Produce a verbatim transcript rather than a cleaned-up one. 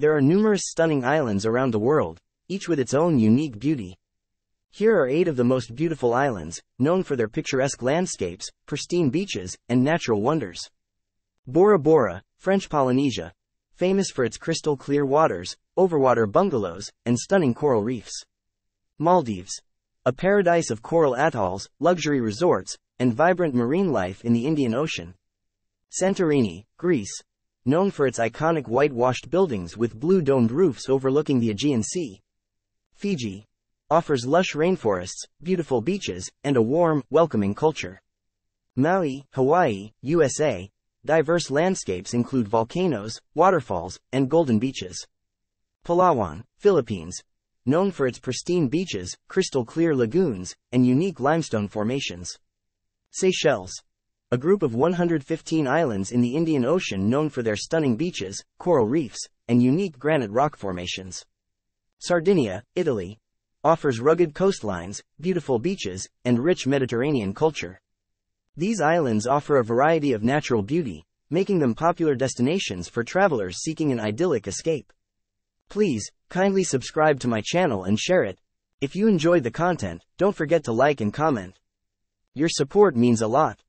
There are numerous stunning islands around the world, each with its own unique beauty. Here are eight of the most beautiful islands, known for their picturesque landscapes, pristine beaches, and natural wonders. Bora Bora, French Polynesia, famous for its crystal clear waters, overwater bungalows, and stunning coral reefs. Maldives, a paradise of coral atolls, luxury resorts, and vibrant marine life in the Indian Ocean. Santorini, Greece, known for its iconic whitewashed buildings with blue domed roofs overlooking the Aegean Sea. Fiji, offers lush rainforests, beautiful beaches, and a warm, welcoming culture. Maui, Hawaii, U S A, diverse landscapes include volcanoes, waterfalls, and golden beaches. Palawan, Philippines, known for its pristine beaches, crystal clear lagoons, and unique limestone formations. Seychelles, a group of one hundred fifteen islands in the Indian Ocean known for their stunning beaches, coral reefs, and unique granite rock formations. Sardinia, Italy, offers rugged coastlines, beautiful beaches, and rich Mediterranean culture. These islands offer a variety of natural beauty, making them popular destinations for travelers seeking an idyllic escape. Please, kindly subscribe to my channel and share it. If you enjoyed the content, don't forget to like and comment. Your support means a lot.